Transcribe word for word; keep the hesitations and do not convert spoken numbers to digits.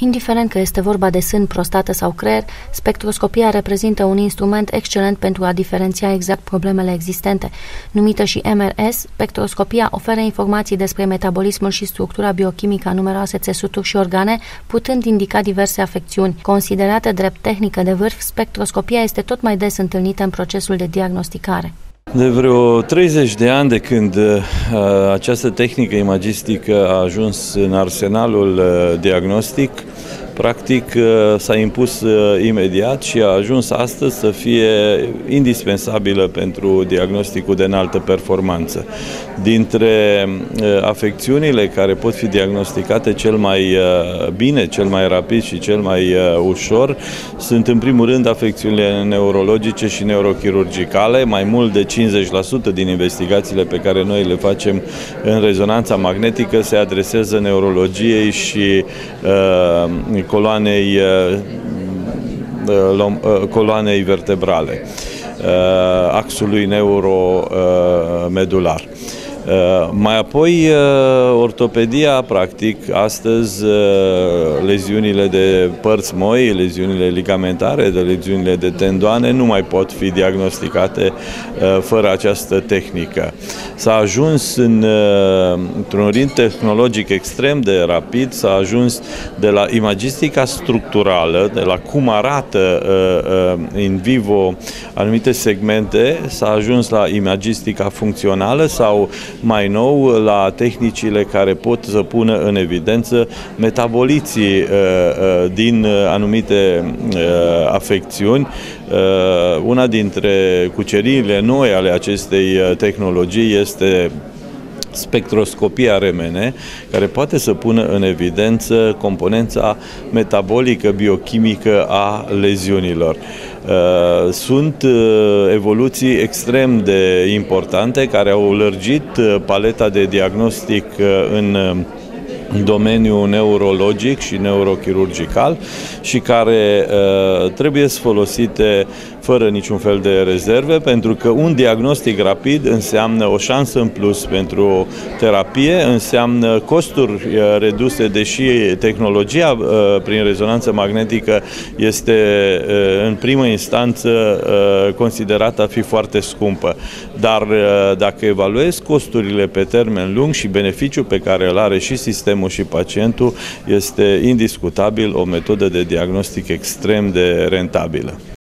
Indiferent că este vorba de sân, prostată sau creier, spectroscopia reprezintă un instrument excelent pentru a diferenția exact problemele existente. Numită și M R S, spectroscopia oferă informații despre metabolismul și structura biochimică a numeroase țesuturi și organe, putând indica diverse afecțiuni. Considerată drept tehnică de vârf, spectroscopia este tot mai des întâlnită în procesul de diagnosticare. De vreo treizeci de ani de când această tehnică imagistică a ajuns în arsenalul diagnostic, practic s-a impus imediat și a ajuns astăzi să fie indispensabilă pentru diagnosticul de înaltă performanță. Dintre afecțiunile care pot fi diagnosticate cel mai bine, cel mai rapid și cel mai ușor sunt în primul rând afecțiunile neurologice și neurochirurgicale. Mai mult de cincizeci la sută din investigațiile pe care noi le facem în rezonanța magnetică se adresează neurologiei și uh, coloanei, uh, coloanei vertebrale, uh, axului neuromedular. Uh, Uh, mai apoi, uh, ortopedia, practic, astăzi uh, leziunile de părți moi, leziunile ligamentare, de leziunile de tendoane nu mai pot fi diagnosticate uh, fără această tehnică. S-a ajuns în, uh, într-un ritm tehnologic extrem de rapid, s-a ajuns de la imagistica structurală, de la cum arată uh, uh, in vivo anumite segmente, s-a ajuns la imagistica funcțională sau mai nou la tehnicile care pot să pună în evidență metaboliții uh, uh, din anumite uh, afecțiuni. Uh, una dintre cuceririle noi ale acestei tehnologii este spectroscopia R M N, care poate să pună în evidență componența metabolică, biochimică a leziunilor. Sunt evoluții extrem de importante care au lărgit paleta de diagnostic în domeniul neurologic și neurochirurgical și care uh, trebuie să folosite fără niciun fel de rezerve, pentru că un diagnostic rapid înseamnă o șansă în plus pentru terapie, înseamnă costuri uh, reduse, deși tehnologia uh, prin rezonanță magnetică este uh, în primă instanță uh, considerată a fi foarte scumpă. Dar uh, dacă evaluezi costurile pe termen lung și beneficiul pe care îl are și sistemul și pacientul, este indiscutabil o metodă de diagnostic extrem de rentabilă.